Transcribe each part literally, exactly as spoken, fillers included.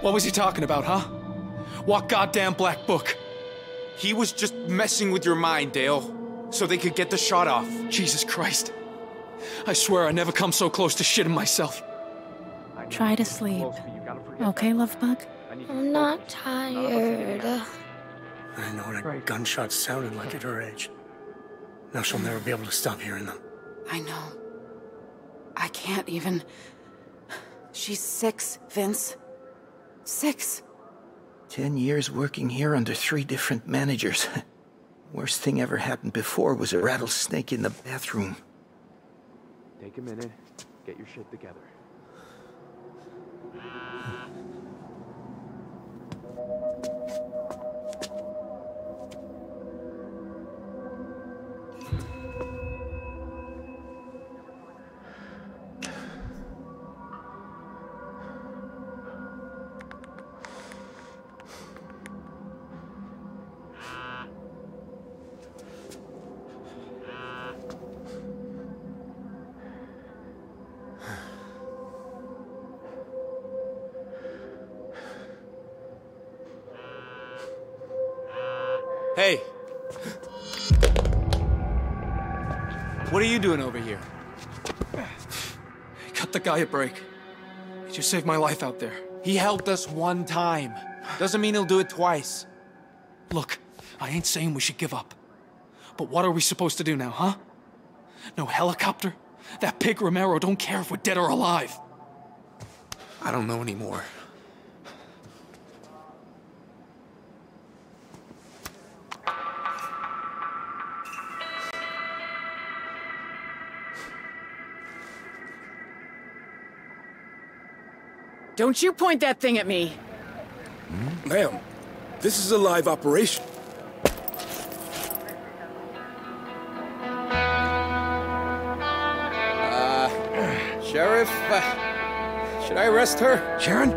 What was he talking about, huh? What goddamn black book? He was just messing with your mind, Dale, so they could get the shot off. Jesus Christ. I swear I never come so close to shitting myself. Try to sleep. Okay, love bug? I'm not tired. I know what a gunshot sounded like at her age. Now she'll never be able to stop hearing them. I know. I can't even. She's six, Vince. Six. Ten years working here under three different managers. Worst thing ever happened before was a rattlesnake in the bathroom. Take a minute. Get your shit together. Hey, what are you doing over here? Cut the guy a break. He just saved my life out there. He helped us one time. Doesn't mean he'll do it twice. Look, I ain't saying we should give up. But what are we supposed to do now, huh? No helicopter? That pig Romero don't care if we're dead or alive. I don't know anymore. Don't you point that thing at me. Hmm? Ma'am, this is a live operation. Uh, Sheriff, uh, should I arrest her? Sharon?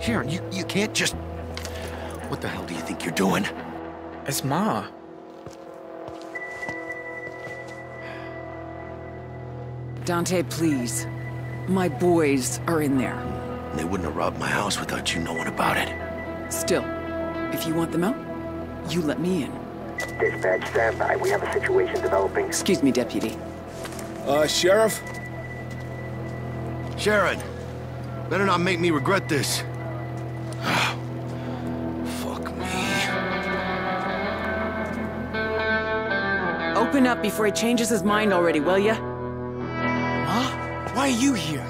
Sharon, you, you can't just... What the hell do you think you're doing? It's Ma. Dante, please. My boys are in there. They wouldn't have robbed my house without you knowing about it. Still, if you want them out, you let me in. Dispatch, stand by. We have a situation developing. Excuse me, Deputy. Uh, Sheriff? Sharon, better not make me regret this. Fuck me. Open up before he changes his mind already, will ya? Huh? Why are you here?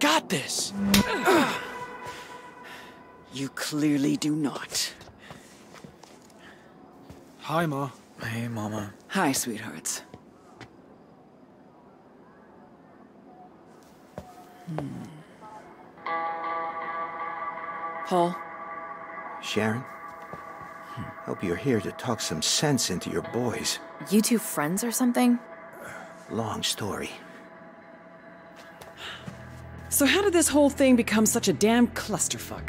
Got this. You clearly do not. Hi, Ma. Hey, Mama. Hi, sweethearts. Hmm. Paul? Sharon? Hmm. Hope you're here to talk some sense into your boys. You two friends or something? Long story. So how did this whole thing become such a damn clusterfuck?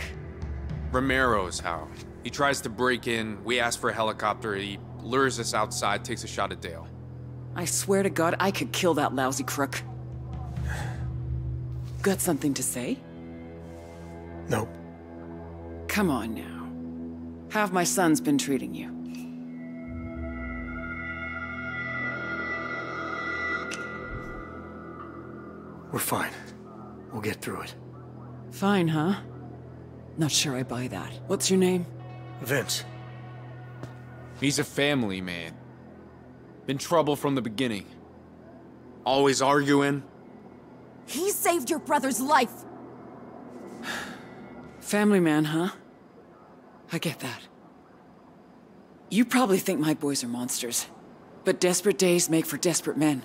Romero's how. He tries to break in, we ask for a helicopter, he lures us outside, takes a shot at Dale. I swear to God, I could kill that lousy crook. Got something to say? Nope. Come on now. How have my sons been treating you? We're fine. We'll get through it. Fine, huh? Not sure I buy that. What's your name? Vince. He's a family man. Been trouble from the beginning. Always arguing. He saved your brother's life! Family man, huh? I get that. You probably think my boys are monsters. But desperate days make for desperate men.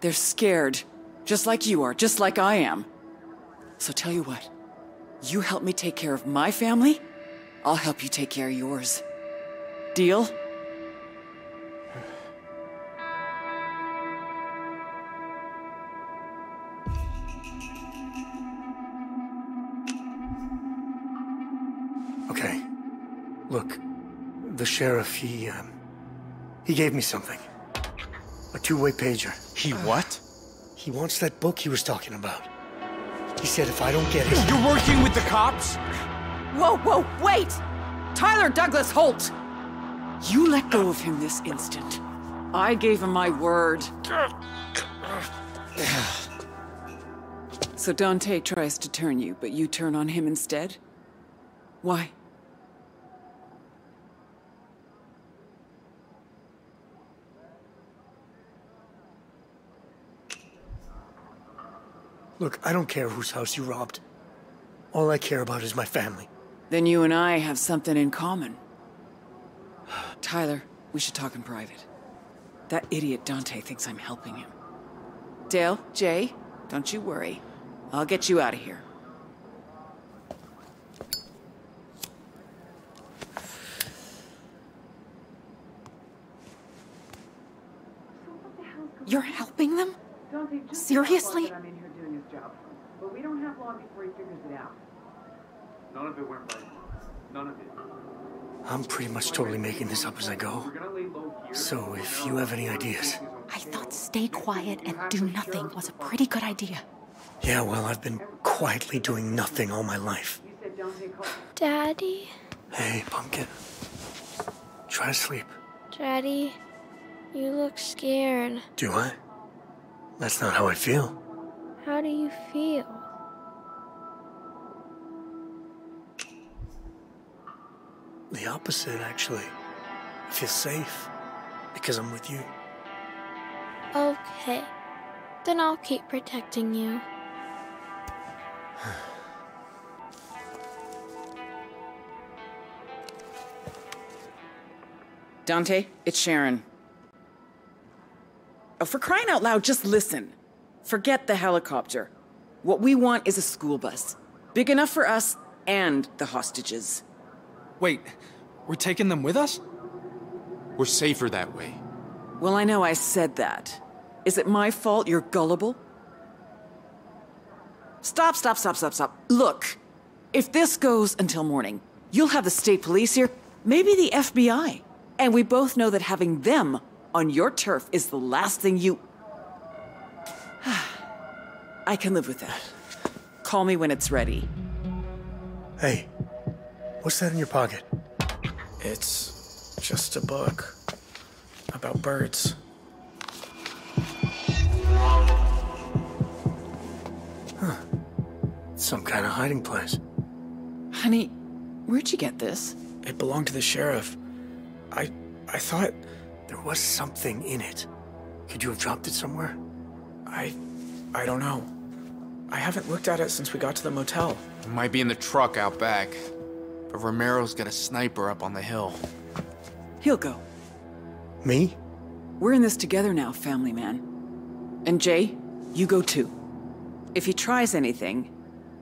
They're scared. Just like you are, just like I am. So tell you what, you help me take care of my family, I'll help you take care of yours. Deal? Okay. Look, the sheriff, he, um, he gave me something. A two-way pager. He what? He wants that book he was talking about. He said if I don't get it... You're working with the cops? Whoa, whoa, wait! Tyler Douglas Holt! You let go of him this instant. I gave him my word. So Dante tries to turn you, but you turn on him instead? Why? Look, I don't care whose house you robbed. All I care about is my family. Then you and I have something in common. Tyler, we should talk in private. That idiot Dante thinks I'm helping him. Dale, Jay, don't you worry. I'll get you out of here. You're helping them? Seriously? But we don't have long before he figures it out. None of it went right. None of it. I'm pretty much totally making this up as I go. So if you have any ideas... I thought stay quiet and do nothing was a pretty good idea. Yeah, well, I've been quietly doing nothing all my life. Daddy? Hey, Pumpkin. Try to sleep. Daddy, you look scared. Do I? That's not how I feel. How do you feel? The opposite, actually. I feel safe, because I'm with you. Okay. Then I'll keep protecting you. Dante, it's Sharon. Oh, for crying out loud, just listen. Forget the helicopter. What we want is a school bus. Big enough for us and the hostages. Wait, we're taking them with us? We're safer that way. Well, I know I said that. Is it my fault you're gullible? Stop, stop, stop, stop, stop. Look, if this goes until morning, you'll have the state police here, maybe the F B I. And we both know that having them on your turf is the last thing you... I can live with that. Call me when it's ready. Hey, what's that in your pocket? It's just a book about birds. Huh. Some kind of hiding place. Honey, where'd you get this? It belonged to the sheriff. I... I thought... There was something in it. Could you have dropped it somewhere? I... I don't know. I haven't looked at it since we got to the motel. It might be in the truck out back. But Romero's got a sniper up on the hill. He'll go. Me? We're in this together now, family man. And Jay, you go too. If he tries anything,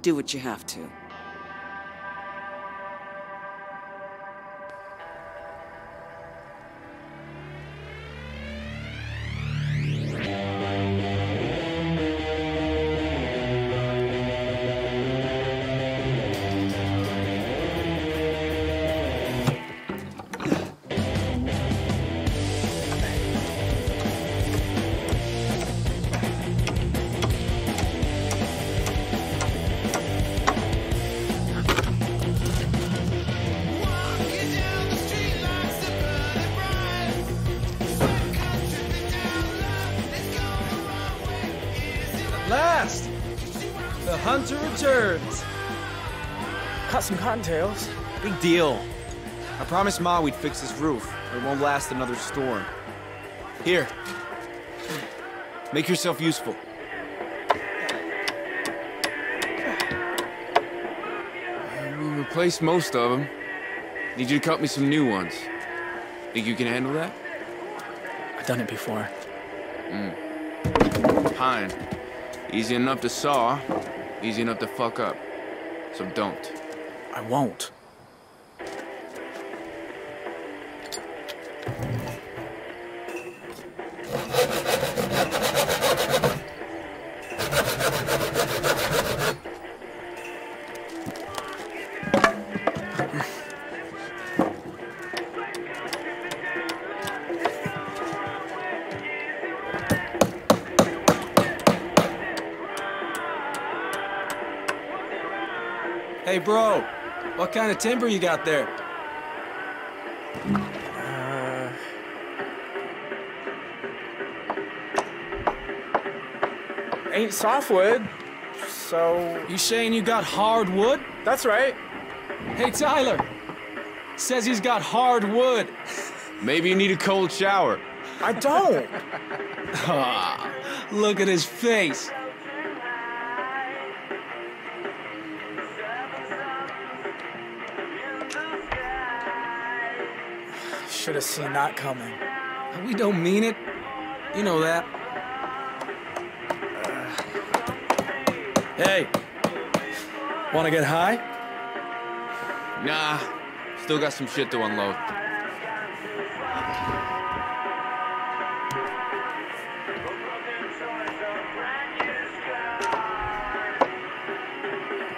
do what you have to. Some cottontails. Big deal. I promised Ma we'd fix this roof. It won't last another storm. Here. Make yourself useful. We replaced most of them. Need you to cut me some new ones. Think you can handle that? I've done it before. Mm. Pine. Easy enough to saw. Easy enough to fuck up. So don't. I won't. Hey, bro, what kind of timber you got there? Uh... Ain't softwood, so... You saying you got hardwood? That's right. Hey, Tyler, says he's got hardwood. Maybe you need a cold shower. I don't. Ah, look at his face. Should have seen that coming. We don't mean it. You know that. Uh. Hey, wanna get high? Nah, still got some shit to unload.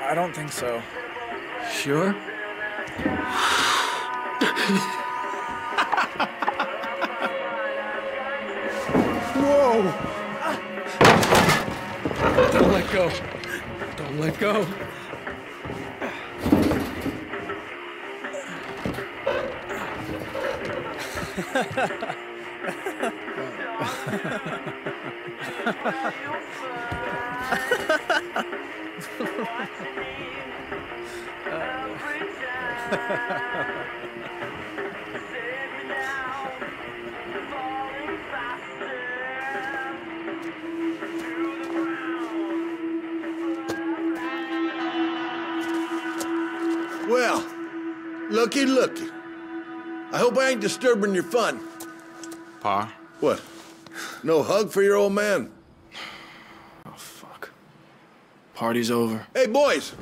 I don't think so. Sure? Whoa! Don't let go. Don't let go. Well, looky, looky. I hope I ain't disturbing your fun. Pa? What? No hug for your old man? Oh, fuck. Party's over. Hey, boys!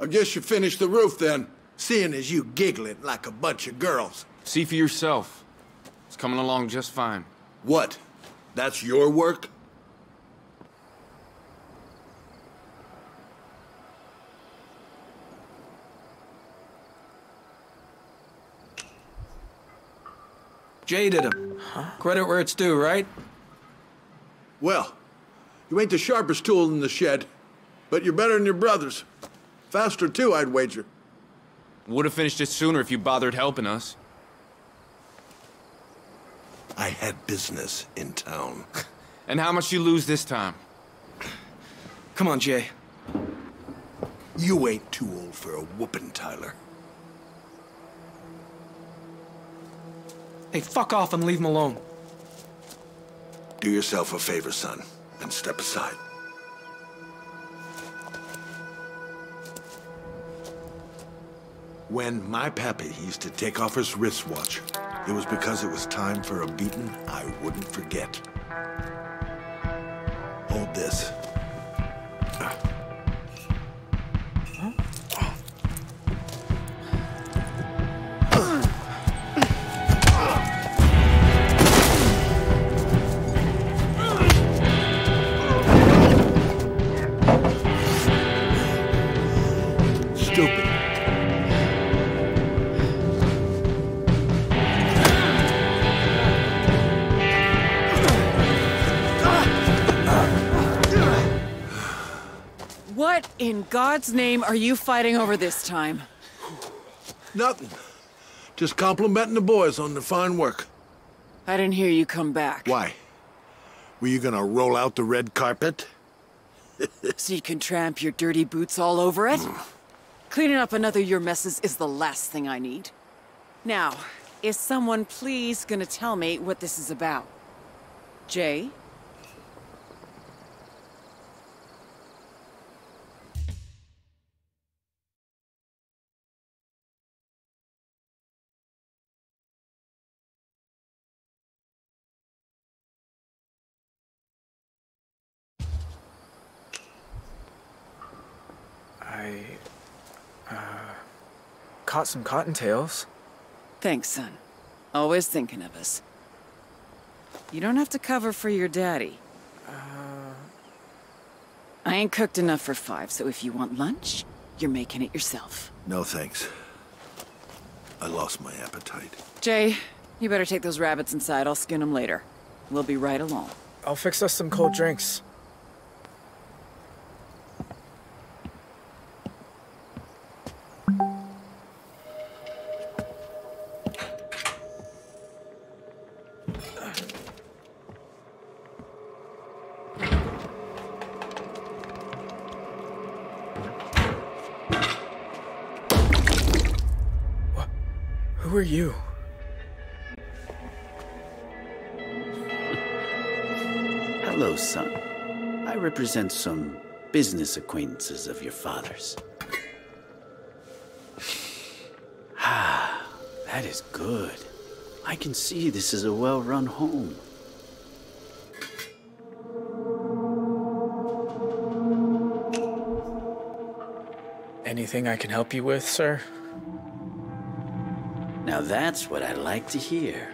I guess you finished the roof, then, seeing as you giggling like a bunch of girls. See for yourself. It's coming along just fine. What? That's your work? Jay did him. Huh? Credit where it's due, right? Well, you ain't the sharpest tool in the shed, but you're better than your brothers. Faster, too, I'd wager. Would have finished it sooner if you bothered helping us. I had business in town. And how much you lose this time? Come on, Jay. You ain't too old for a whooping, Tyler. Hey, fuck off and leave him alone. Do yourself a favor, son, and step aside. When my pappy used to take off his wristwatch, it was because it was time for a beating I wouldn't forget. Hold this. What in God's name are you fighting over this time? Nothing. Just complimenting the boys on their fine work. I didn't hear you come back. Why? Were you gonna roll out the red carpet? So you can tramp your dirty boots all over it? Mm. Cleaning up another of your messes is the last thing I need. Now, is someone please gonna tell me what this is about? Jay? I, uh, caught some cottontails. Thanks, son. Always thinking of us. You don't have to cover for your daddy. Uh... I ain't cooked enough for five, so if you want lunch, you're making it yourself. No, thanks. I lost my appetite. Jay, you better take those rabbits inside. I'll skin them later. We'll be right along. I'll fix us some cold drinks. Who are you? Hello, son. I represent some business acquaintances of your father's. Ah, that is good. I can see this is a well-run home. Anything I can help you with, sir? Now that's what I like to hear.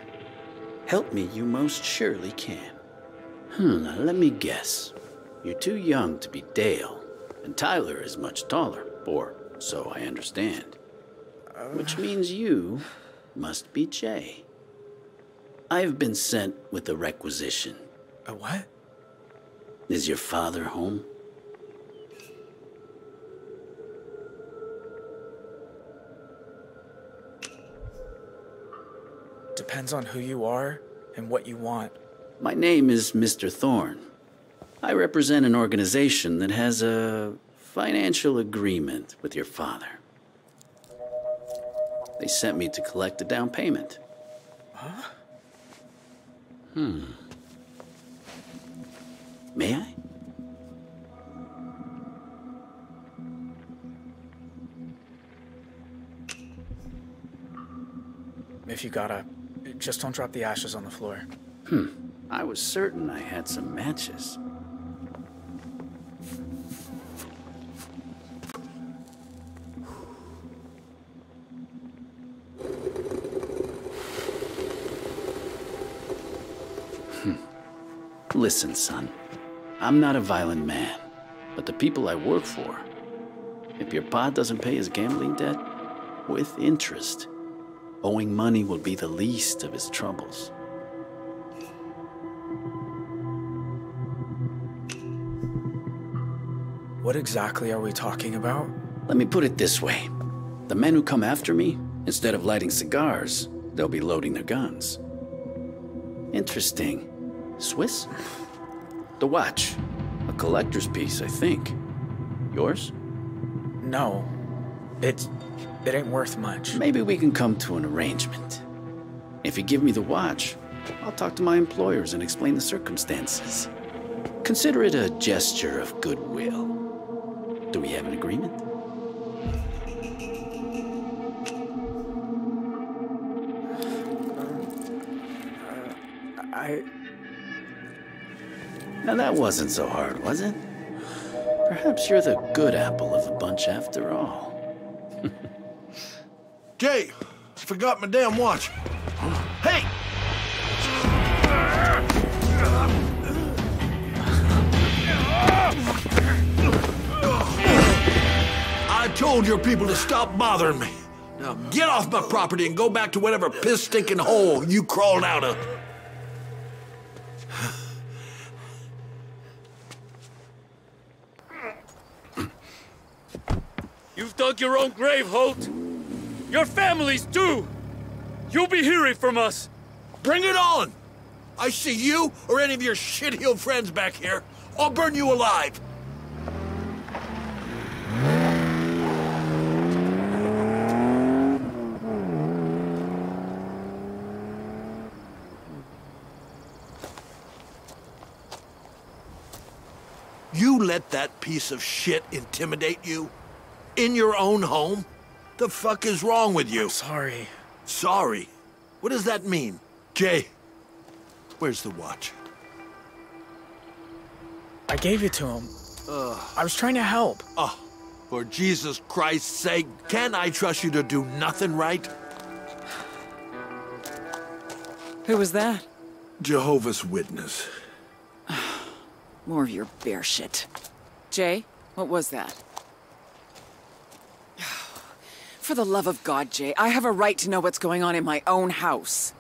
Help me you most surely can. Hmm, now let me guess. You're too young to be Dale, and Tyler is much taller, or so I understand. Which means you must be Jay. I've been sent with a requisition. A what? Is your father home? Depends on who you are and what you want. My name is Mister Thorne. I represent an organization that has a financial agreement with your father. They sent me to collect a down payment. Huh? Hmm. May I? If you gotta, just don't drop the ashes on the floor. Hmm. I was certain I had some matches. Hmm. Listen, son. I'm not a violent man, but the people I work for, if your pa doesn't pay his gambling debt with interest, owing money will be the least of his troubles. What exactly are we talking about? Let me put it this way. The men who come after me, instead of lighting cigars, they'll be loading their guns. Interesting. Swiss? The watch. A collector's piece, I think. Yours? No. It's... it ain't worth much. Maybe we can come to an arrangement. If you give me the watch, I'll talk to my employers and explain the circumstances. Consider it a gesture of goodwill. Do we have an agreement? Uh, uh, I... Now that wasn't so hard, was it? Perhaps you're the good apple of the bunch after all. Jay, I forgot my damn watch. Hey! I told your people to stop bothering me. Now get off my property and go back to whatever piss-stinking hole you crawled out of. You've dug your own grave, Holt. Your families, too. You'll be hearing from us. Bring it on. I see you or any of your shit-heeled friends back here. I'll burn you alive. You let that piece of shit intimidate you? In your own home? The fuck is wrong with you? I'm sorry. Sorry? What does that mean? Jay, where's the watch? I gave it to him. Uh, I was trying to help. Oh, for Jesus Christ's sake, can I trust you to do nothing right? Who was that? Jehovah's Witness. More of your bear shit. Jay, what was that? For the love of God, Jay, I have a right to know what's going on in my own house.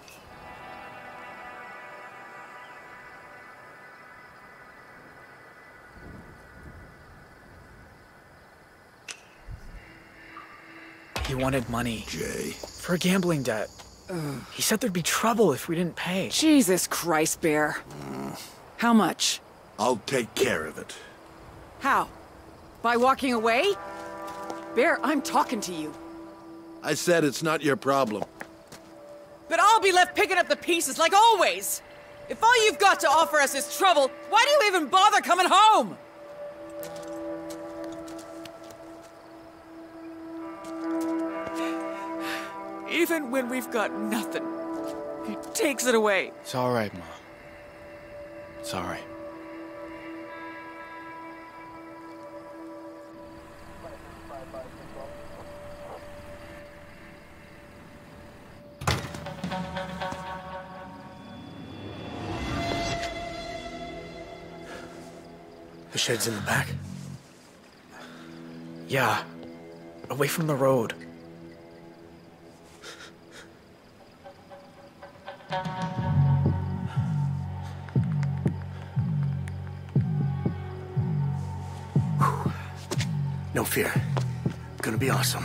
He wanted money. Jay. For a gambling debt. Ugh. He said there'd be trouble if we didn't pay. Jesus Christ, Bear. Mm. How much? I'll take care of it. How? By walking away? Bear, I'm talking to you. I said it's not your problem. But I'll be left picking up the pieces, like always! If all you've got to offer us is trouble, why do you even bother coming home? Even when we've got nothing, he takes it away. It's all right, Mom. It's all right. The shed's in the back? Yeah. Away from the road. Whew. No fear. Gonna be awesome.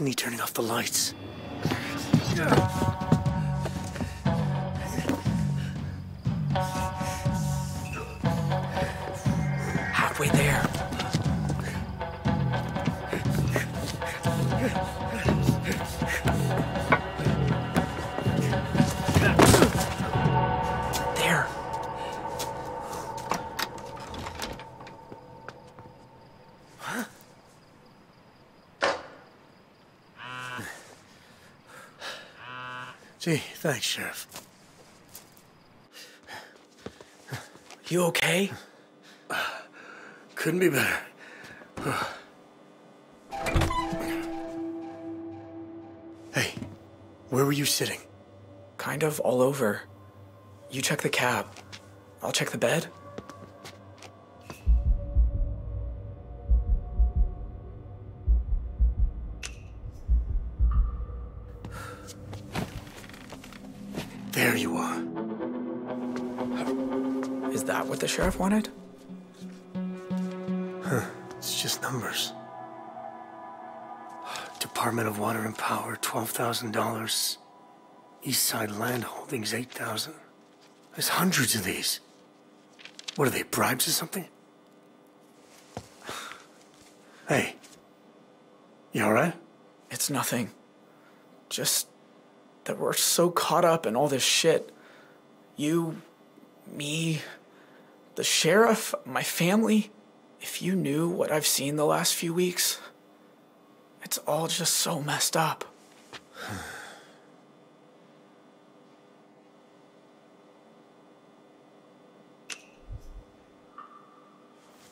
Isn't he turning off the lights? Halfway there. There. Huh? Gee, thanks, Sheriff. You okay? Couldn't be better. Hey, where were you sitting? Kind of all over. You check the cab. I'll check the bed. There you are. Is that what the sheriff wanted? Huh, it's just numbers. Department of Water and Power, twelve thousand dollars. Eastside Land Holdings, eight thousand dollars. There's hundreds of these. What are they, bribes or something? Hey, you all right? It's nothing. Just... that we're so caught up in all this shit. You, me, the sheriff, my family. If you knew what I've seen the last few weeks, it's all just so messed up.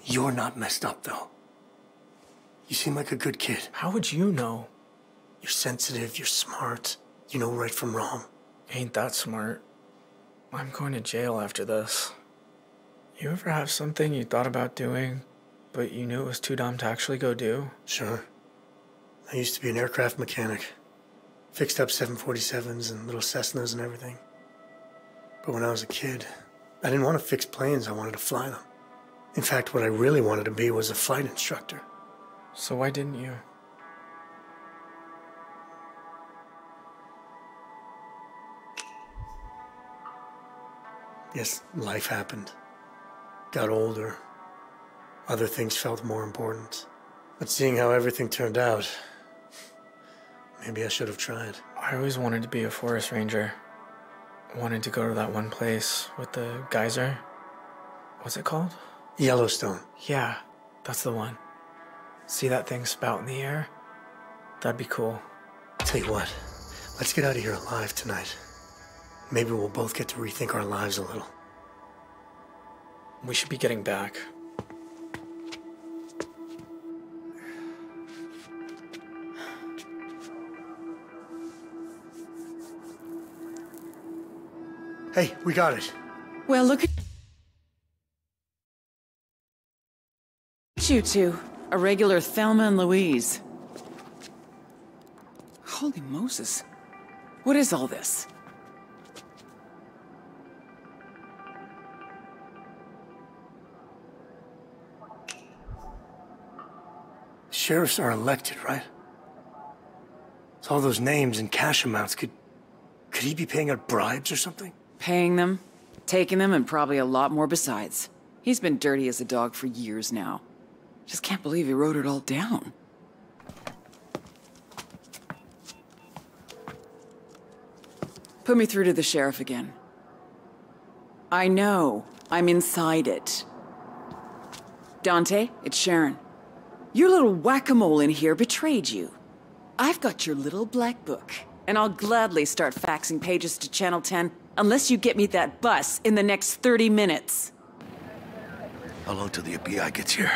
You're not messed up, though. You seem like a good kid. How would you know? You're sensitive, you're smart. You know right from wrong. Ain't that smart. I'm going to jail after this. You ever have something you thought about doing, but you knew it was too dumb to actually go do? Sure. I used to be an aircraft mechanic. Fixed up seven forty-sevens and little Cessnas and everything. But when I was a kid, I didn't want to fix planes, I wanted to fly them. In fact, what I really wanted to be was a flight instructor. So why didn't you? Yes, life happened. Got older. Other things felt more important. But seeing how everything turned out, maybe I should have tried. I always wanted to be a forest ranger. Wanted to go to that one place with the geyser. What's it called? Yellowstone. Yeah, that's the one. See that thing spout in the air? That'd be cool. Tell you what, let's get out of here alive tonight. Maybe we'll both get to rethink our lives a little. We should be getting back. Hey, we got it. Well, look at you two. A regular Thelma and Louise. Holy Moses. What is all this? Sheriffs are elected, right? So all those names and cash amounts, could... could he be paying out bribes or something? Paying them, taking them, and probably a lot more besides. He's been dirty as a dog for years now. Just can't believe he wrote it all down. Put me through to the sheriff again. I know. I'm inside it. Dante, it's Sharon. Your little whack-a-mole in here betrayed you. I've got your little black book, and I'll gladly start faxing pages to Channel ten unless you get me that bus in the next thirty minutes. How long till the F B I gets here?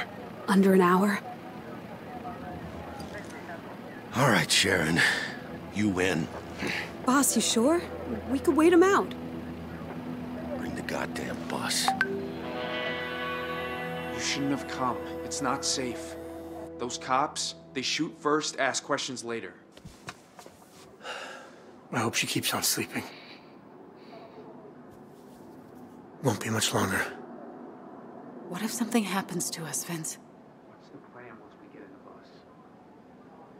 Under an hour. All right, Sharon. You win. Boss, you sure? We could wait him out. Bring the goddamn bus. You shouldn't have come. It's not safe. Those cops, they shoot first, ask questions later. I hope she keeps on sleeping. Won't be much longer. What if something happens to us, Vince? What's the plan once we get in the bus?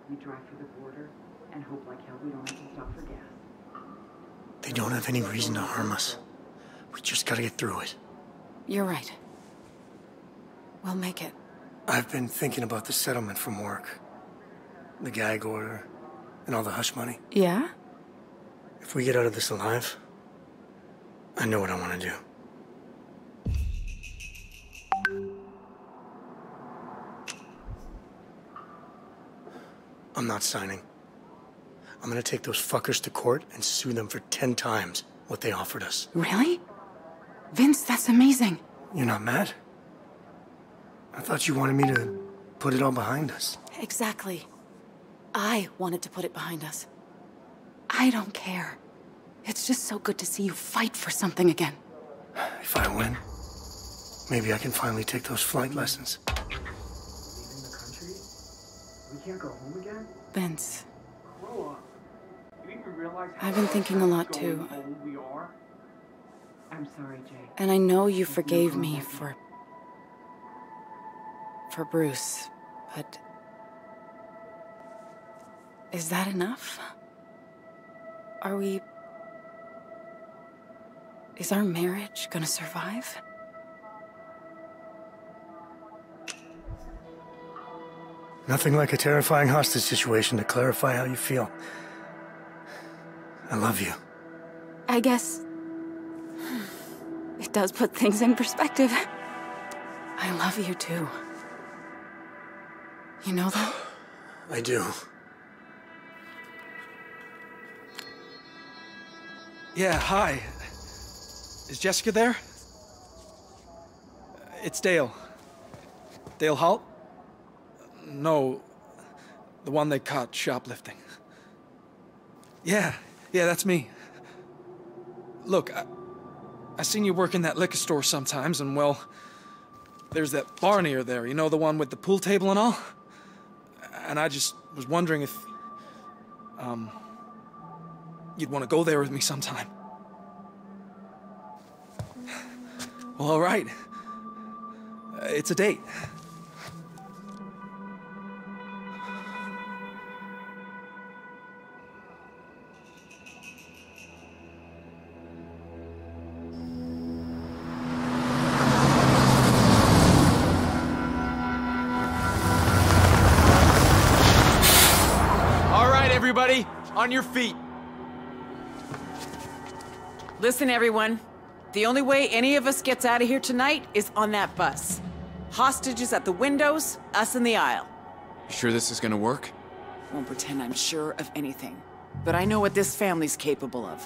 We drive through the border and hope like hell we don't have to stop for gas. They don't have any reason to harm us. We just gotta get through it. You're right. We'll make it. I've been thinking about the settlement from work. The gag order, and all the hush money. Yeah? If we get out of this alive, I know what I want to do. I'm not signing. I'm gonna take those fuckers to court and sue them for ten times what they offered us. Really? Vince, that's amazing. You're not mad? I thought you wanted me to put it all behind us. Exactly. I wanted to put it behind us. I don't care. It's just so good to see you fight for something again. If I win, maybe I can finally take those flight lessons. Leaving the country? We can't go home again? Vince. Grow up. You even realize how I've been thinking a lot too. We are? I'm sorry, Jay. And I know you forgave me for... for Bruce, but... is that enough? Are we... is our marriage gonna survive? Nothing like a terrifying hostage situation to clarify how you feel. I love you. I guess... it does put things in perspective. I love you too. You know that? I do. Yeah, hi. Is Jessica there? It's Dale. Dale Holt? No, the one they caught shoplifting. Yeah, yeah, that's me. Look, I, I seen you work in that liquor store sometimes, and well, there's that bar near there, you know, the one with the pool table and all? And I just was wondering if, um, you'd want to go there with me sometime. Well, all right. Uh, it's a date. All right, everybody, on your feet. Listen, everyone. The only way any of us gets out of here tonight is on that bus. Hostages at the windows, us in the aisle. You sure this is gonna work? Won't pretend I'm sure of anything, but I know what this family's capable of.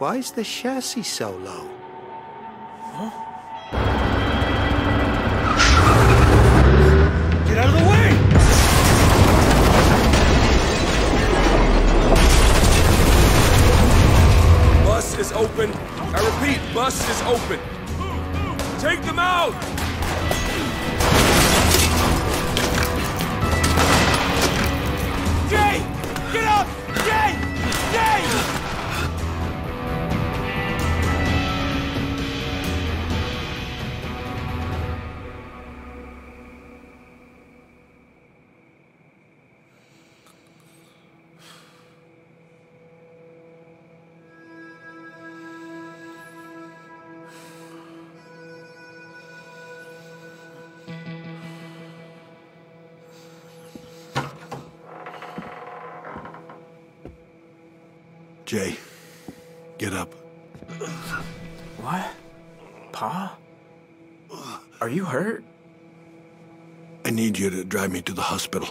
Why is the chassis so low? Huh? Get out of the way! Bus is open. I repeat, bus is open. Take them out! Jay! Get up! Jay! Jay! Jay, get up. What? Pa? Are you hurt? I need you to drive me to the hospital.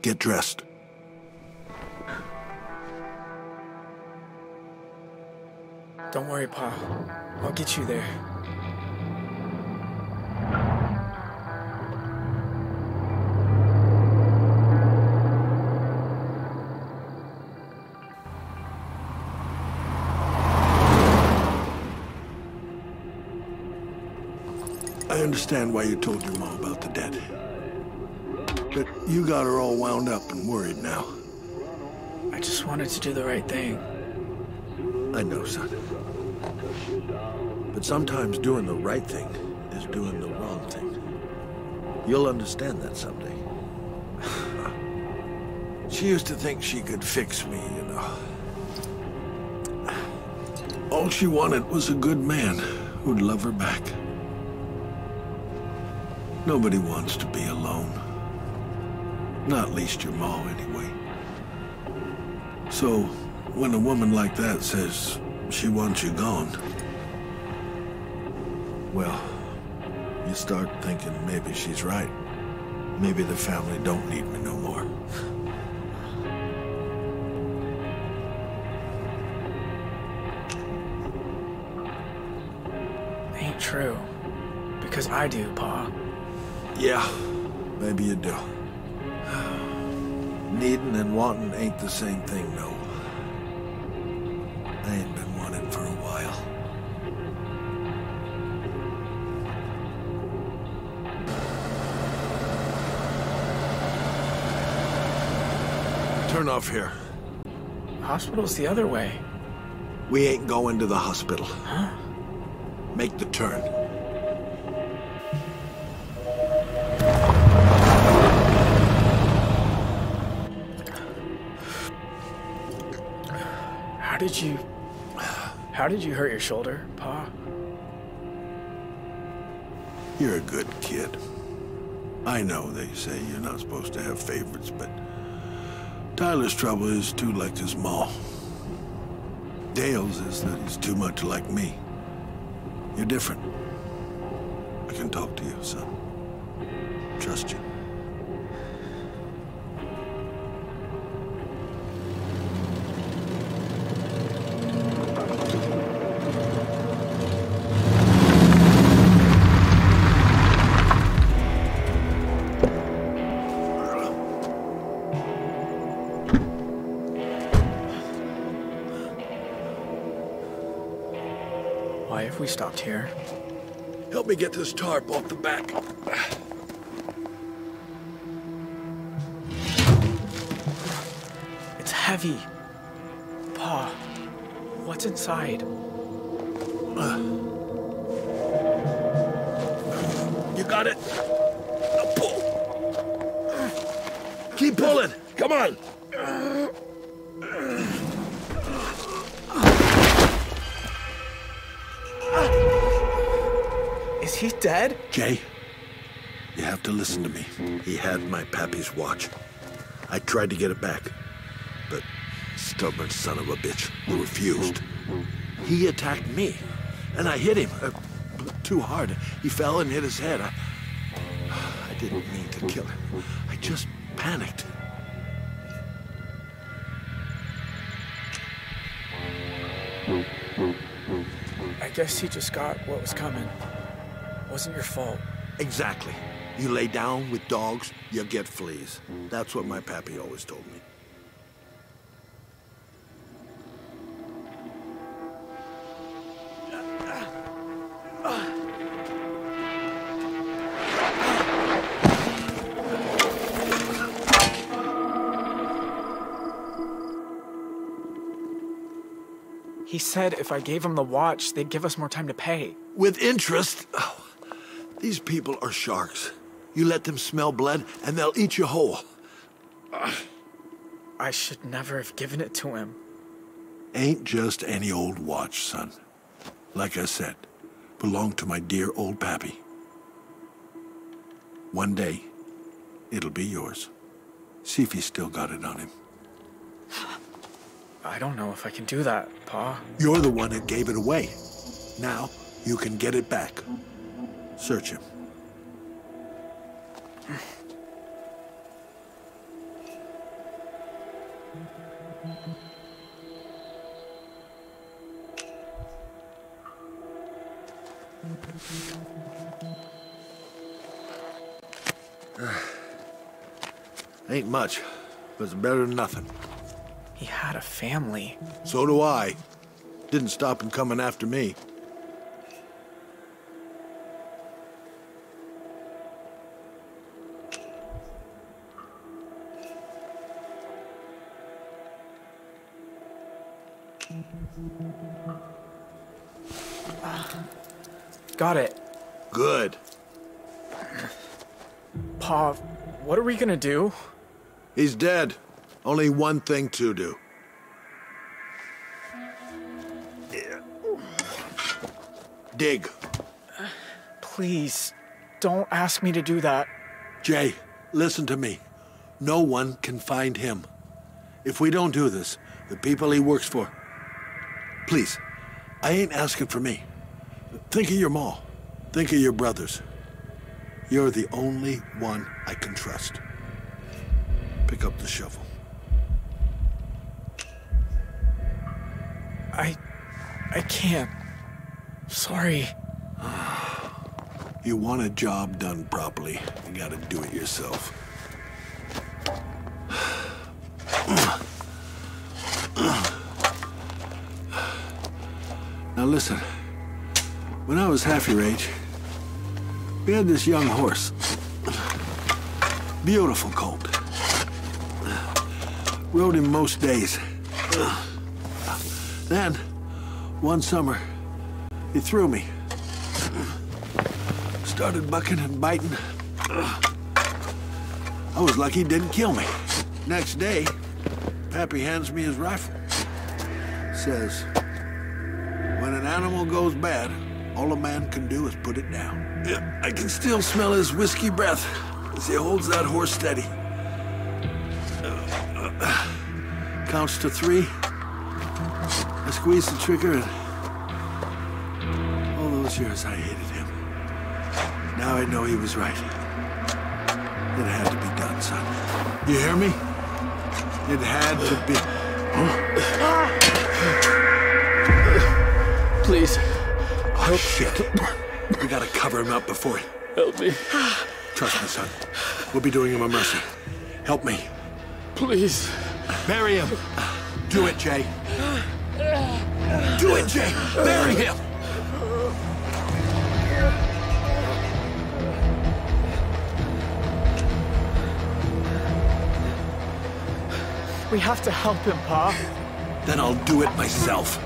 Get dressed. Don't worry, Pa. I'll get you there. I understand why you told your mom about the debt. But you got her all wound up and worried now. I just wanted to do the right thing. I know, son. But sometimes doing the right thing is doing the wrong thing. You'll understand that someday. She used to think she could fix me, you know. All she wanted was a good man who'd love her back. Nobody wants to be alone. Not least your mom, anyway. So, when a woman like that says she wants you gone, well, you start thinking maybe she's right. Maybe the family don't need me no more. Ain't true. Because I do, Pa. Yeah, maybe you do. Needing and wanting ain't the same thing, no. I ain't been wanting for a while. Turn off here. Hospital's the other way. We ain't going to the hospital. Huh? Make the turn. How did you... How did you hurt your shoulder, Pa? You're a good kid. I know they say you're not supposed to have favorites, but Tyler's trouble is too like his ma. Dale's is that he's too much like me. You're different. I can talk to you, son. Trust you. Stopped here. Help me get this tarp off the back. It's heavy. Pa, what's inside? Uh. You got it. Now pull. Uh. Keep pulling. Come on. Uh. Is he dead? Jay, you have to listen to me. He had my pappy's watch. I tried to get it back, but stubborn son of a bitch refused. He attacked me, and I hit him uh, too hard. He fell and hit his head. I, I didn't mean to kill him. I just panicked. I guess he just got what was coming. Wasn't your fault. Exactly. You lay down with dogs, you get fleas. That's what my pappy always told me. He said if I gave him the watch, they'd give us more time to pay. With interest? Oh. These people are sharks. You let them smell blood, and they'll eat you whole. I should never have given it to him. Ain't just any old watch, son. Like I said, belonged to my dear old pappy. One day, it'll be yours. See if he's still got it on him. I don't know if I can do that, Pa. You're the one who gave it away. Now you can get it back. Search him. Ain't much, but it's better than nothing. He had a family. So do I. Didn't stop him coming after me. Got it. Good. Pa, what are we gonna do? He's dead. Only one thing to do. Dig. Please, don't ask me to do that. Jay, listen to me. No one can find him. If we don't do this, the people he works for... Please, I ain't asking for me. Think of your ma. Think of your brothers. You're the only one I can trust. Pick up the shovel. I... I can't. Sorry. You want a job done properly, you gotta do it yourself. Now listen. When I was half your age, we had this young horse. Beautiful colt. Rode him most days. Then, one summer, he threw me. Started bucking and biting. I was lucky he didn't kill me. Next day, Pappy hands me his rifle. Says, when an animal goes bad, all a man can do is put it down. Yeah, I can still smell his whiskey breath as he holds that horse steady. Uh, uh, counts to three. I squeeze the trigger and... All those years I hated him. Now I know he was right. It had to be done, son. You hear me? It had to be... Huh? Please. Oh, shit. We gotta cover him up before he... Help me. Trust me, son. We'll be doing him a mercy. Help me. Please. Bury him. Do it, Jay. Do it, Jay. Bury him. We have to help him, Pa. Then I'll do it myself.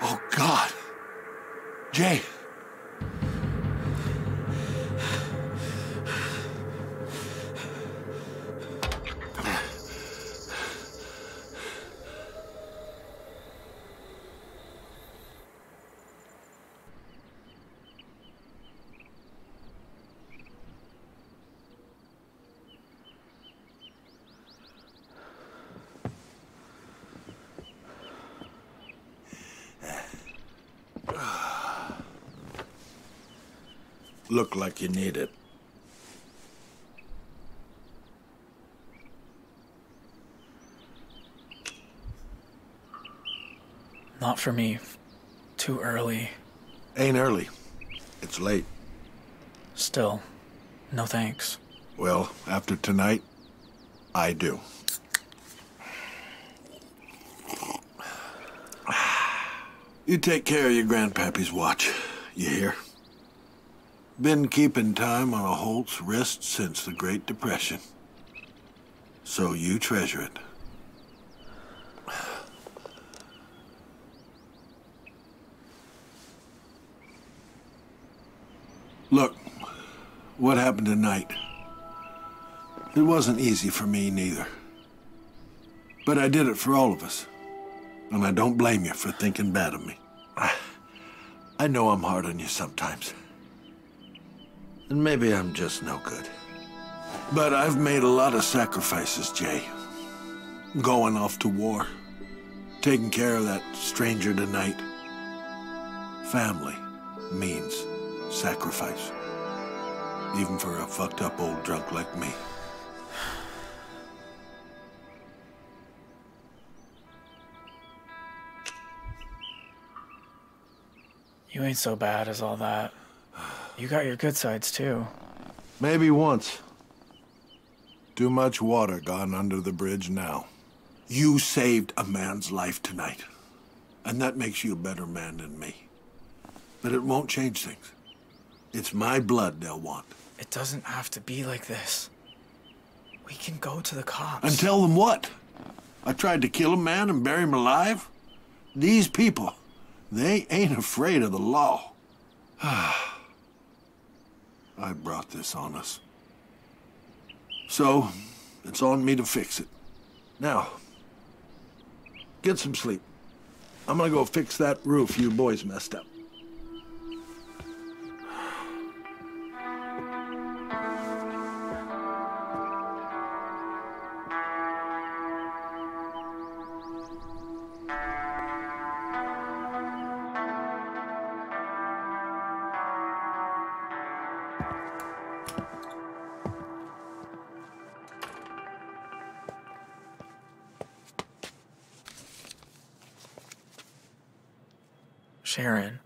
Oh, God. Jay. Look like you need it. Not for me. Too early. Ain't early. It's late. Still, no thanks. Well, after tonight, I do. You take care of your grandpappy's watch. You hear? Been keeping time on a Holt's wrist since the Great Depression. So you treasure it. Look, what happened tonight? It wasn't easy for me neither. But I did it for all of us. And I don't blame you for thinking bad of me. I know I'm hard on you sometimes. And maybe I'm just no good. But I've made a lot of sacrifices, Jay. Going off to war. Taking care of that stranger tonight. Family means sacrifice. Even for a fucked up old drunk like me. You ain't so bad as all that. You got your good sides, too. Maybe once. Too much water gone under the bridge now. You saved a man's life tonight. And that makes you a better man than me. But it won't change things. It's my blood they'll want. It doesn't have to be like this. We can go to the cops. And tell them what? I tried to kill a man and bury him alive? These people, they ain't afraid of the law. I brought this on us. So, it's on me to fix it. Now, get some sleep. I'm gonna go fix that roof you boys messed up. Sharon,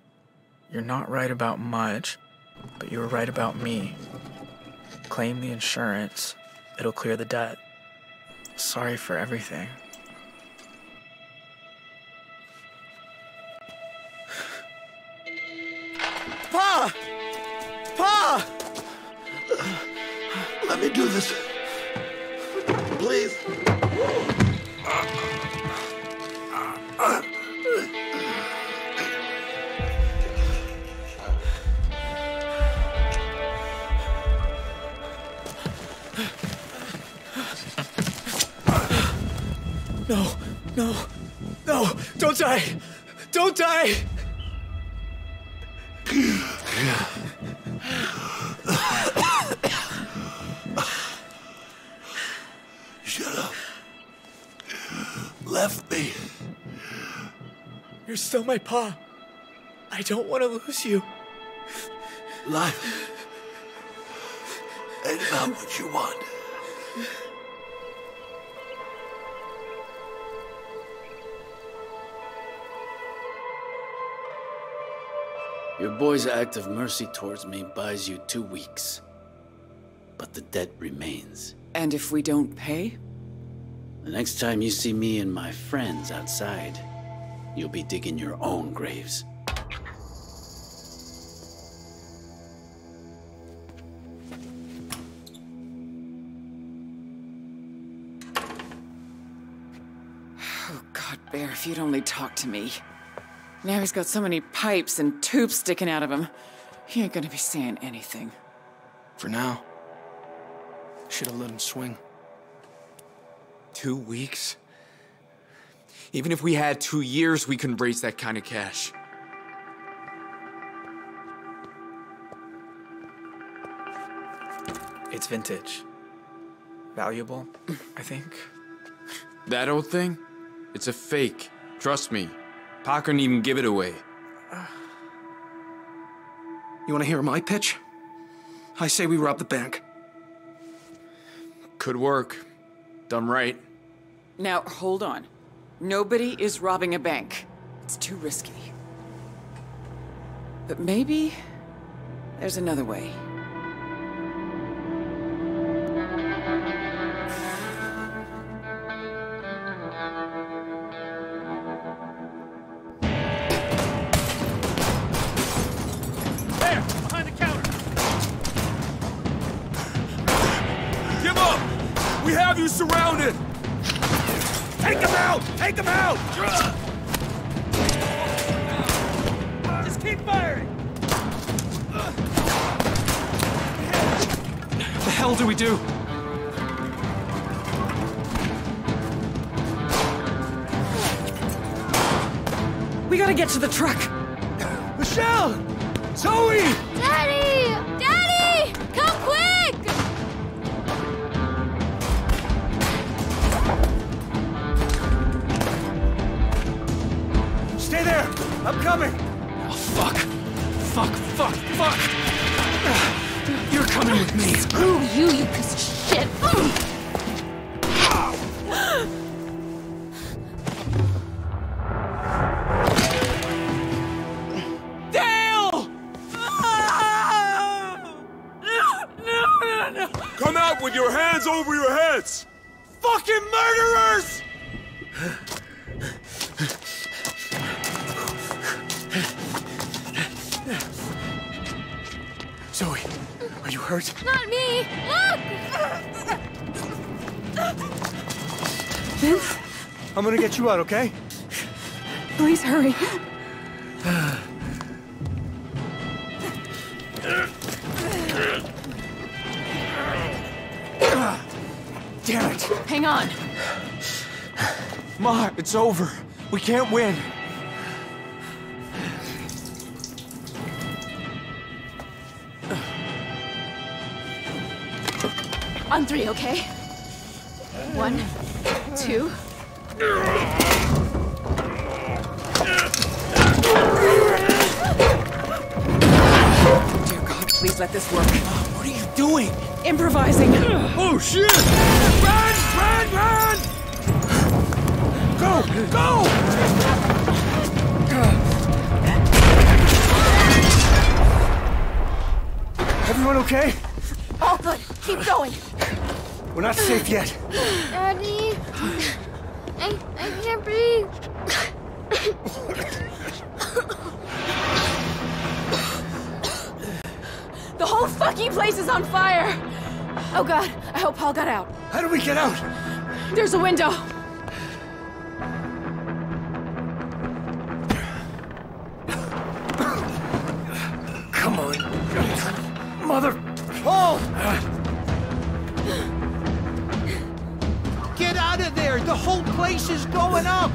you're not right about much, but you were right about me. Claim the insurance. It'll clear the debt. Sorry for everything. Pa! Pa! Let me do this. Please. No, no, no, don't die! Don't die! You should have left me. You're still my pa. I don't want to lose you. Life ain't not what you want. Your boy's act of mercy towards me buys you two weeks. But the debt remains. And if we don't pay? The next time you see me and my friends outside, you'll be digging your own graves. Oh, God, Bear, if you'd only talk to me. Now he's got so many pipes and tubes sticking out of him. He ain't gonna be saying anything. For now. Should have let him swing. Two weeks? Even if we had two years, we couldn't raise that kind of cash. It's vintage. Valuable, I think. That old thing? It's a fake. Trust me. Pa couldn't even give it away. You want to hear my pitch? I say we rob the bank. Could work. Done right. Now, hold on. Nobody is robbing a bank. It's too risky. But maybe there's another way. Surrounded! Take him out! Take him out! Just keep firing! What the hell do we do? We gotta get to the truck! Michelle! Zoe! Daddy! Daddy! Come quick! Stay there! I'm coming! Oh, fuck! Fuck, fuck, fuck! You're coming with me! Screw you, you piece of shit! Ow. Come out with your hands over your heads! Fucking murderers! Zoe, are you hurt? Not me! Look! Vince? I'm gonna get you out, okay? Please hurry. Damn it! Hang on! Ma, it's over. We can't win. On three, okay? One, two... Dear God, please let this work. What are you doing? Improvising. Oh, shit! Run! Run! Run! Go! Go! Everyone okay? All good. Keep going. We're not safe yet. Daddy? I, I can't breathe. The whole fucking place is on fire! Oh God, I hope Paul got out. How do we get out? There's a window. Come on. Mother... Paul! Get out of there! The whole place is going up!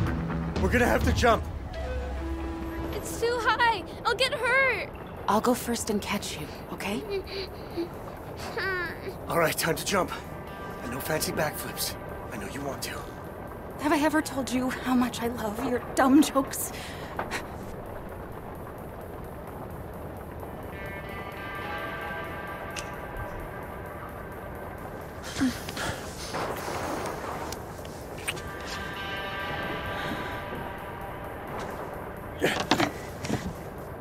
We're gonna have to jump. It's too high. I'll get hurt. I'll go first and catch you, okay? All right, time to jump. And no fancy backflips. I know you want to. Have I ever told you how much I love your dumb jokes?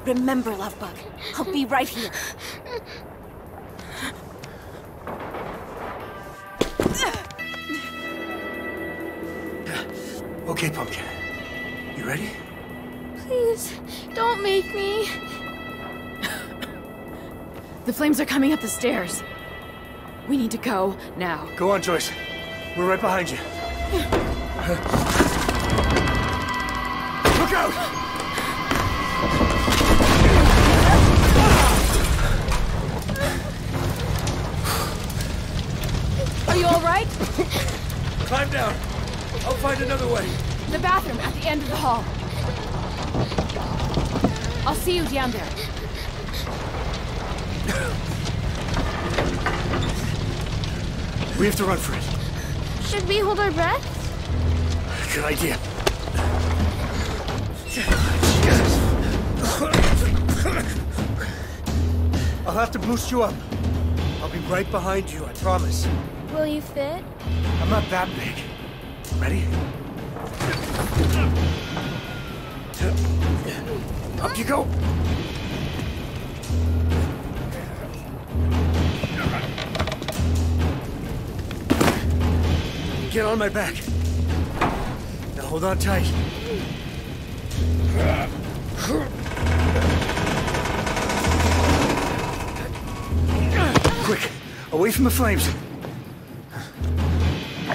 Remember, Lovebug, I'll be right here. Okay, Pumpkin. You ready? Please, don't make me. The flames are coming up the stairs. We need to go now. Go on, Joyce. We're right behind you. Look out! Are you all right? Climb down. I'll find another way. The bathroom at the end of the hall. I'll see you down there. We have to run for it. Should we hold our breath? Good idea. I'll have to boost you up. I'll be right behind you, I promise. Will you fit? I'm not that big. Ready? Up you go! Get on my back. Now hold on tight. Quick, away from the flames.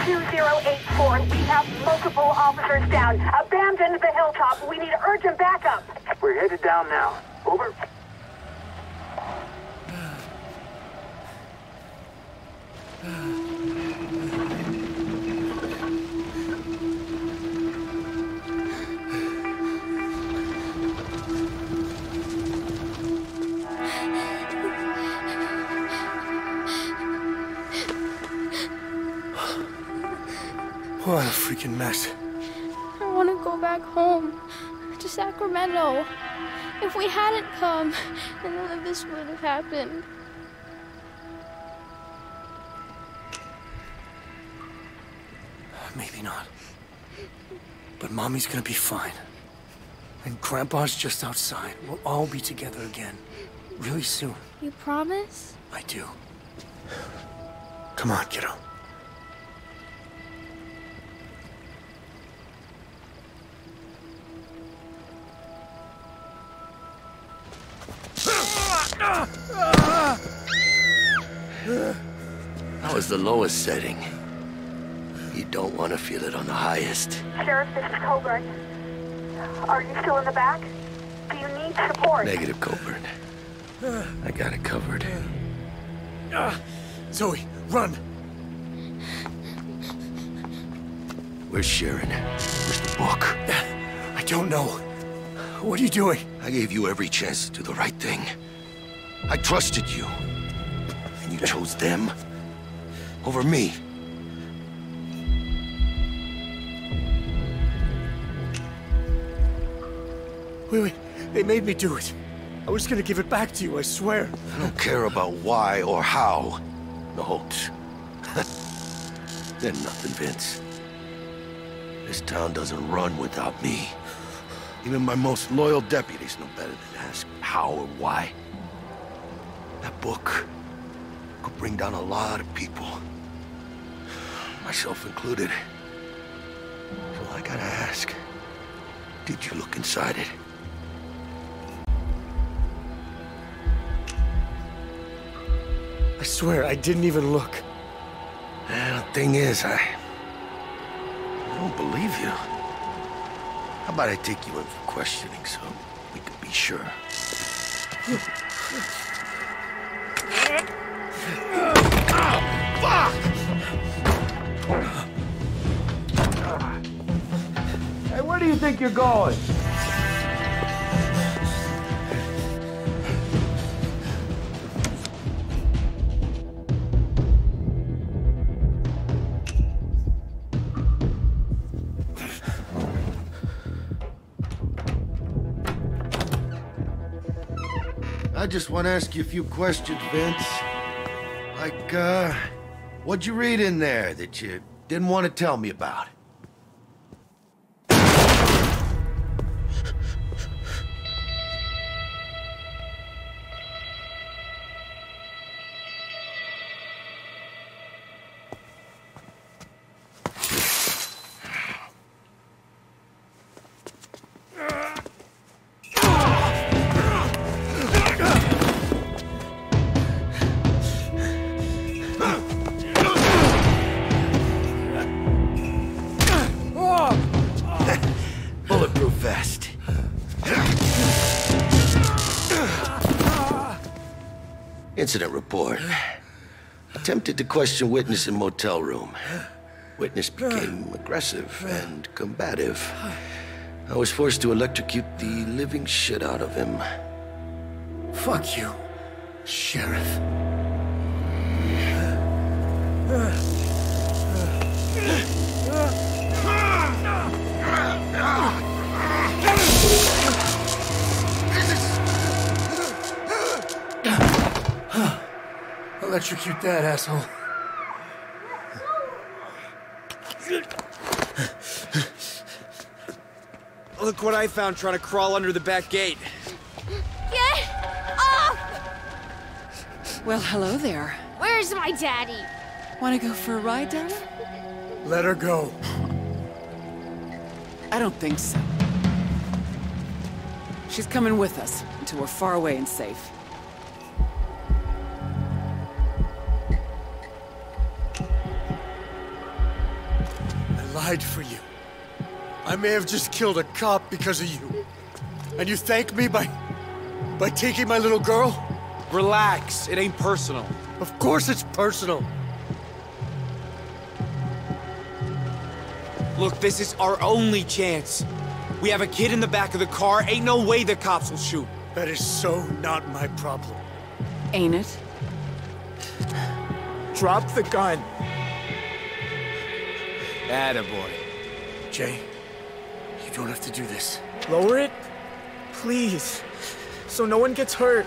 two zero eight four, we have multiple officers down. Abandoned the hilltop. We need urgent backup. We're headed down now. Over. What a freaking mess. I want to go back home to Sacramento. If we hadn't come, then none of this would have happened. Maybe not. But Mommy's gonna be fine. And Grandpa's just outside. We'll all be together again. Really soon. You promise? I do. Come on, kiddo. That was the lowest setting. You don't want to feel it on the highest. Sheriff, this is Coburn. Are you still in the back? Do you need support? Negative, Coburn. I got it covered. Uh, Zoe, run! Where's Sharon? Where's the book? I don't know. What are you doing? I gave you every chance to do the right thing. I trusted you. And you chose them over me. Wait, wait. They made me do it. I was gonna give it back to you, I swear. I don't care about why or how. The Holtz. They're nothing, Vince. This town doesn't run without me. Even my most loyal deputies know better than ask how or why. That book could bring down a lot of people. Myself included. So I gotta ask, did you look inside it? I swear, I didn't even look. And the thing is, I... I don't believe you. How about I take you in for questioning so we can be sure? Hey, where do you think you're going? I just want to ask you a few questions, Vince. Like, uh, what'd you read in there that you didn't want to tell me about? Incident report. Attempted to question witness in motel room. Witness became aggressive and combative. I was forced to electrocute the living shit out of him. Fuck you, Sheriff. Electrocute that, asshole. Look what I found trying to crawl under the back gate. Get off! Well, hello there. Where's my daddy? Want to go for a ride, Daddy? Let her go. I don't think so. She's coming with us until we're far away and safe. For you. I may have just killed a cop because of you. And you thank me by... by taking my little girl? Relax. It ain't personal. Of course it's personal. Look, this is our only chance. We have a kid in the back of the car. Ain't no way the cops will shoot. That is so not my problem. Ain't it? Drop the gun. Attaboy. Jay, you don't have to do this. Lower it? Please. So no one gets hurt.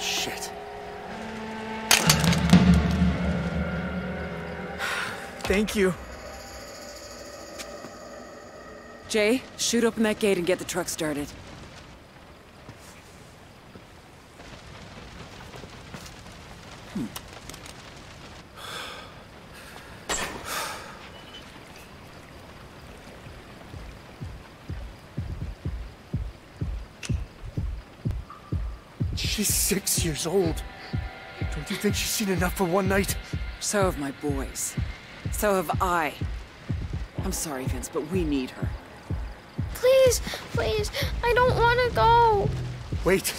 Shit. Thank you. Jay, shoot open that gate and get the truck started. Hmm. She's six years old. Don't you think she's seen enough for one night? So have my boys. So have I. I'm sorry, Vince, but we need her. Please, please, I don't want to go. Wait,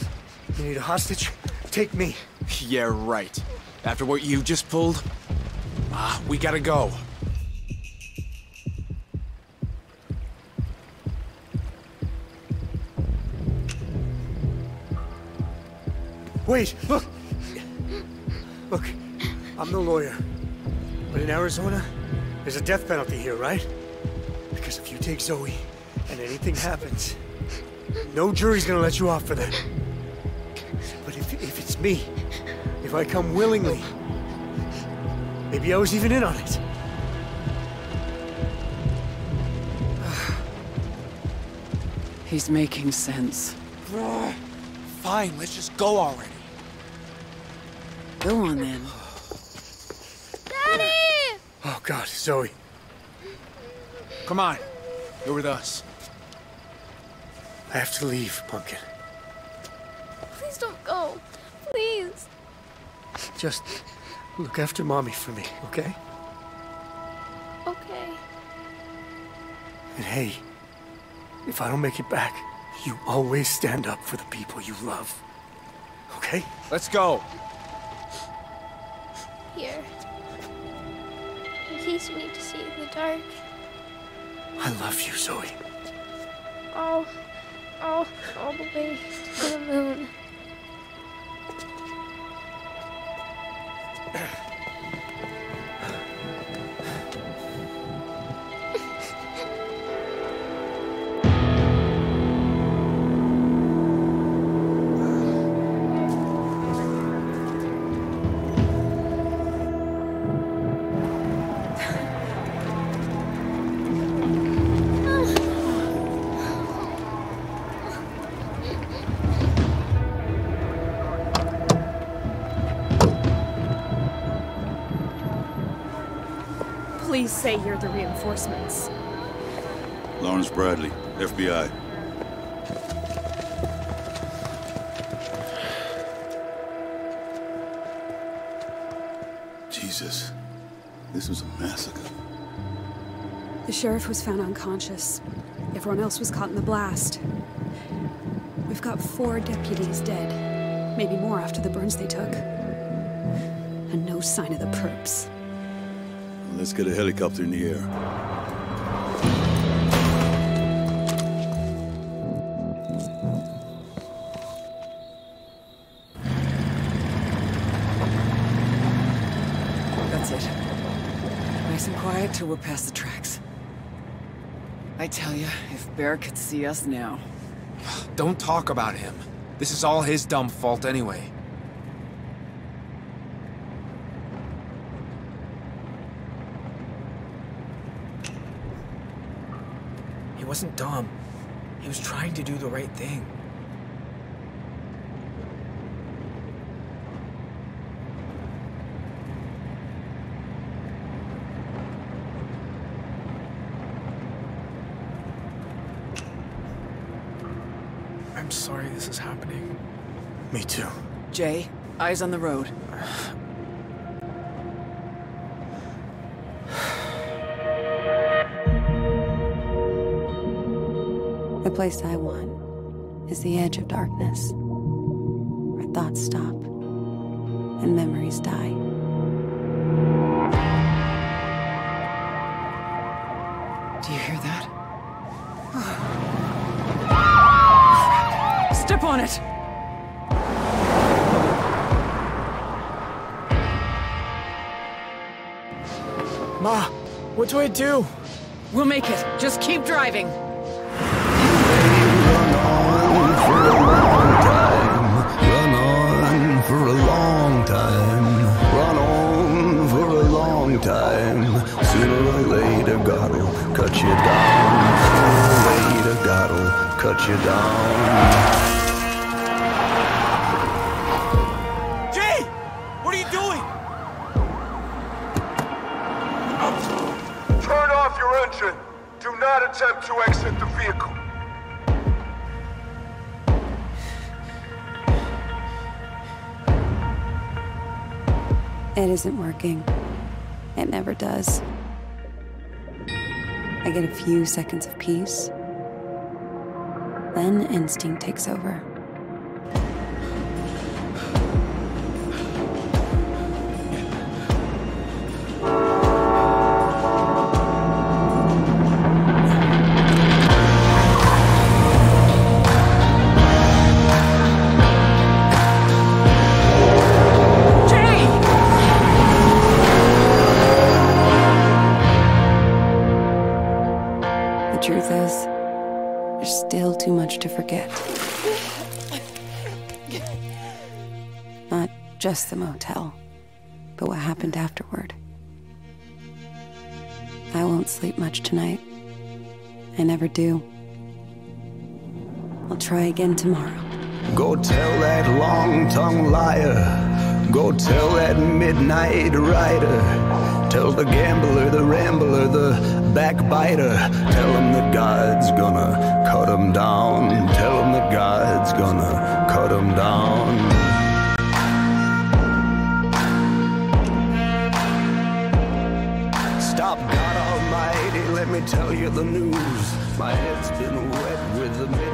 you need a hostage? Take me. Yeah, right. After what you just pulled, ah, we gotta go. Wait, look! Look, I'm no lawyer, but in Arizona, there's a death penalty here, right? Because if you take Zoe, and anything happens, no jury's gonna let you off for that. But if, if it's me, if I come willingly, maybe I was even in on it. He's making sense. Fine, let's just go already. Go on then. Daddy! Oh God, Zoe. Come on, you're with us. I have to leave, Pumpkin. Please don't go. Please. Just look after Mommy for me, okay? Okay. And hey, if I don't make it back, you always stand up for the people you love. Okay? Let's go. Here. It leads me to see in the dark. I love you, Zoe. Oh. All, all the way to the moon. Please say you're the reinforcements. Lawrence Bradley, F B I. Jesus, this was a massacre. The sheriff was found unconscious. Everyone else was caught in the blast. We've got four deputies dead. Maybe more after the burns they took. And no sign of the perps. Let's get a helicopter in the air. That's it. Nice and quiet till we're past the tracks. I tell you, if Bear could see us now. Don't talk about him. This is all his dumb fault anyway. He wasn't dumb. He was trying to do the right thing. I'm sorry this is happening. Me too. Jay, eyes on the road. The place I want is the edge of darkness, where thoughts stop and memories die. Do you hear that? Step on it! Ma, what do I do? We'll make it. Just keep driving. You may run on for a long time. Run on for a long time. Run on for a long time. Sooner or later, God'll cut you down. Sooner or later, God'll cut you down. Do not attempt to exit the vehicle. It isn't working. It never does. I get a few seconds of peace. Then instinct takes over. Just the motel, but what happened afterward. I won't sleep much tonight. I never do. I'll try again tomorrow. Go tell that long-tongued liar. Go tell that midnight rider. Tell the gambler, the rambler, the backbiter. Tell him that God's gonna cut him down. Tell him that God's gonna cut him down. God Almighty, let me tell you the news. My head's been wet with the